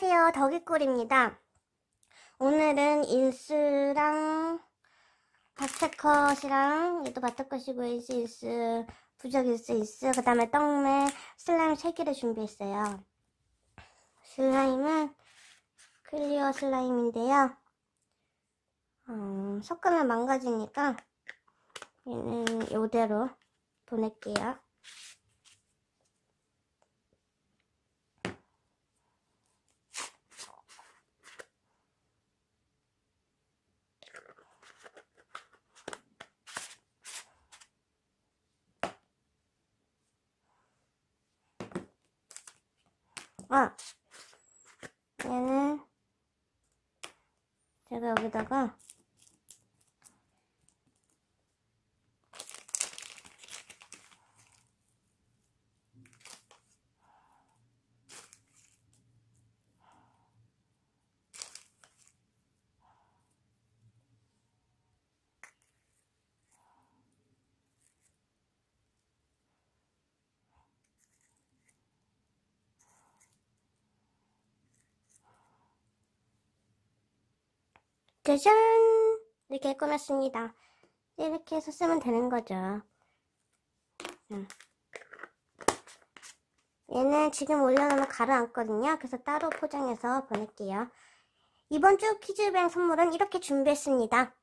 안녕하세요, 덕이꿀입니다. 오늘은 인스랑 바스컷이랑, 이것도 바스컷이고, 인스, 부적인스, 그 다음에 떡메 슬라임 3개를 준비했어요. 슬라임은 클리어 슬라임인데요. 섞으면 망가지니까 얘는 이대로 보낼게요. 얘는 제가 여기다가 짜잔! 이렇게 꾸몄습니다. 이렇게 해서 쓰면 되는 거죠. 얘는 지금 올려놓으면 가라앉거든요. 그래서 따로 포장해서 보낼게요. 이번 주 퀴즈뱅 선물은 이렇게 준비했습니다.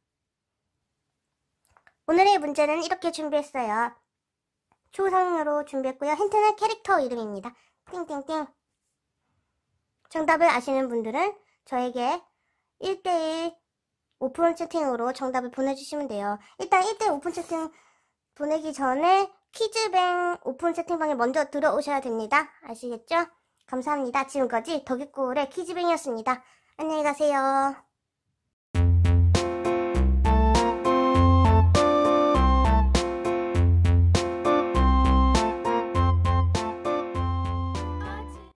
오늘의 문제는 이렇게 준비했어요. 초상으로 준비했고요. 힌트는 캐릭터 이름입니다. 띵띵띵. 정답을 아시는 분들은 저에게 1:1 오픈 채팅으로 정답을 보내주시면 돼요. 일단 1:1 오픈 채팅 보내기 전에 퀴즈뱅 오픈 채팅방에 먼저 들어오셔야 됩니다. 아시겠죠? 감사합니다. 지금까지 덕이꿀의 퀴즈뱅이었습니다. 안녕히 가세요.